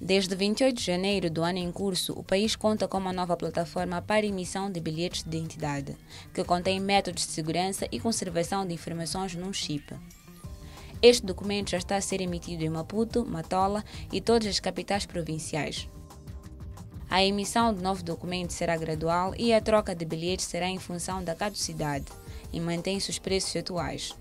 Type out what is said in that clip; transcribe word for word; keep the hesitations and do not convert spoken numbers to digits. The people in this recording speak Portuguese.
Desde vinte e oito de janeiro do ano em curso, o país conta com uma nova plataforma para emissão de bilhetes de identidade, que contém métodos de segurança e conservação de informações num chip. Este documento já está a ser emitido em Maputo, Matola e todas as capitais provinciais. A emissão do novo documento será gradual e a troca de bilhetes será em função da caducidade e mantém-se os preços atuais.